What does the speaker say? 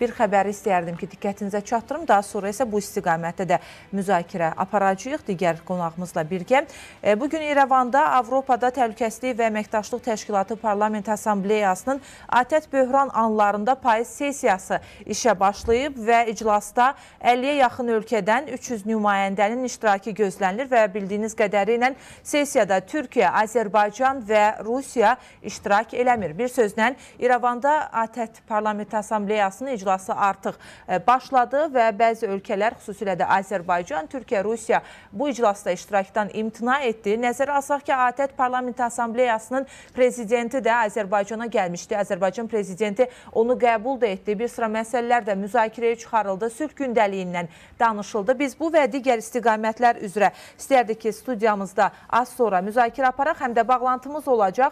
bir xəbəri istəyərdim ki, diqqətinizə çatdırım. Daha sonra isə bu istiqamətdə də müzakirə aparacağıq digər qonağımızla birgə. Bugün İrəvanda Avropada Təhlükəsizlik ve Əməkdaşlıq Təşkilatı Parlament Assambleyasının ATƏT böhran anlarında payız sessiyası işə başlayıb və iclasda 50-yə yaxın ölkədən 300 nümayəndənin iştirakı gözlənilir və bildiyiniz qədəri ilə sessiyada Türkiyə, Azərbaycan və Rusiya iştirak eləmir. Bir sözlə İrəvanda ATƏT Parlament Assambleyasının iclası artıq başladı və bəzi ölkələr, xüsusilə də Azərbaycan, Türkiyə, Rusiya bu iclasda iştirakdan imtina etdi. Nəzərə alsaq ki, ATƏT Parlament Assambleyasının prezidenti də Azərbaycana gəlmişdi. Azərbaycan prezidenti onu qəbul da etdi. Bir sıra məsələlər də müzakirəyə çıxarıldı. Sülh gündəliyindən danışıldı. Biz bu və digər istiqamətlər üzrə istərdik ki, studiyamızda az sonra müzakirə aparaq, həm də bağlantımız olacaq.